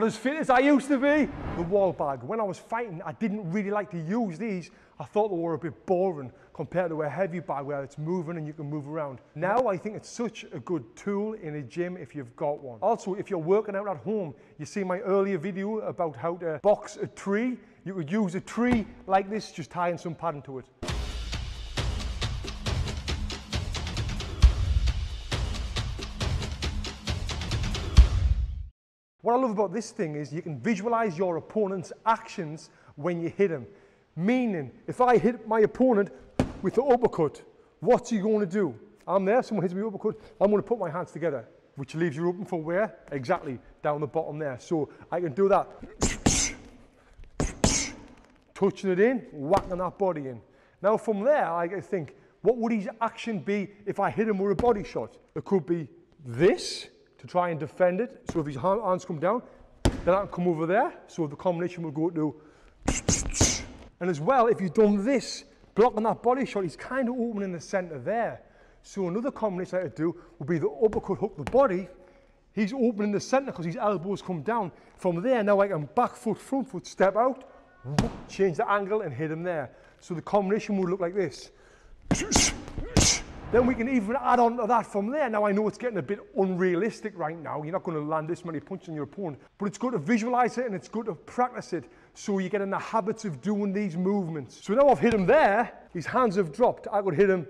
not as fit as I used to be. The wall bag. When I was fighting, I didn't really like to use these. I thought they were a bit boring compared to a heavy bag where it's moving and you can move around. Now I think it's such a good tool in a gym if you've got one. Also, if you're working out at home, you see my earlier video about how to box a tree. You could use a tree like this, just tying some padding to it. What I love about this thing is you can visualize your opponent's actions when you hit him. Meaning, if I hit my opponent with the uppercut, what's he going to do? I'm there, someone hits me with the uppercut, I'm going to put my hands together, which leaves you open for where? Exactly, down the bottom there. So I can do that. Touching it in, whacking that body in. Now from there, I can think, what would his action be if I hit him with a body shot? It could be this, to try and defend it. So if his hands come down, then I can come over there. So the combination will go to. And as well, if you've done this, blocking that body shot, he's kind of opening the centre there. So another combination I could do would be the uppercut hook the body. He's opening the centre because his elbows come down. From there, now I can back foot, front foot, step out, change the angle and hit him there. So the combination will look like this. Then we can even add on to that from there. Now I know it's getting a bit unrealistic right now. You're not going to land this many punches on your opponent, but it's good to visualize it and it's good to practice it. So you get in the habits of doing these movements. So now I've hit him there. His hands have dropped. I could hit him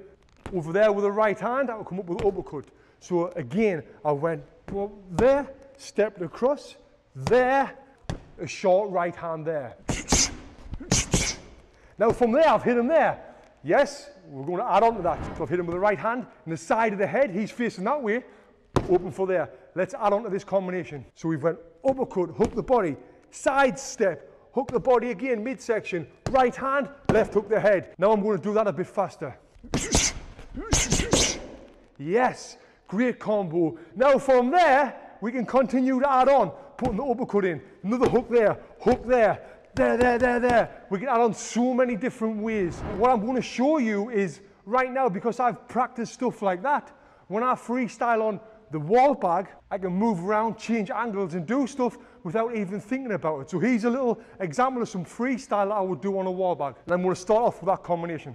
over there with the right hand. I would come up with an uppercut. So again, I went there, stepped across, there, a short right hand there. Now from there, I've hit him there. Yes, we're going to add on to that. So I've hit him with the right hand and the side of the head, he's facing that way, open for there. Let's add on to this combination. So we've went uppercut, hook the body, side step, hook the body again, midsection, right hand, left hook the head. Now I'm going to do that a bit faster. Yes, great combo. Now from there, we can continue to add on, putting the uppercut in, another hook there, there. We can add on so many different ways. What I'm going to show you is right now, because I've practiced stuff like that, when I freestyle on the wall bag, I can move around, change angles and do stuff without even thinking about it. So here's a little example of some freestyle that I would do on a wall bag. And I'm going to start off with that combination.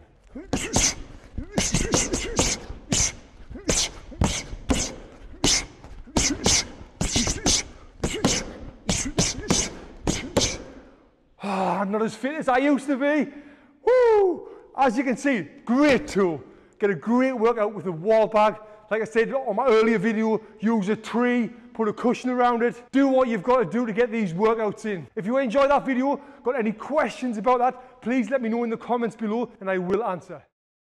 I'm not as fit as I used to be. Woo! As you can see, great tool. Get a great workout with a wall bag. Like I said on my earlier video, use a tree, put a cushion around it. Do what you've got to do to get these workouts in. If you enjoyed that video, got any questions about that, please let me know in the comments below and I will answer.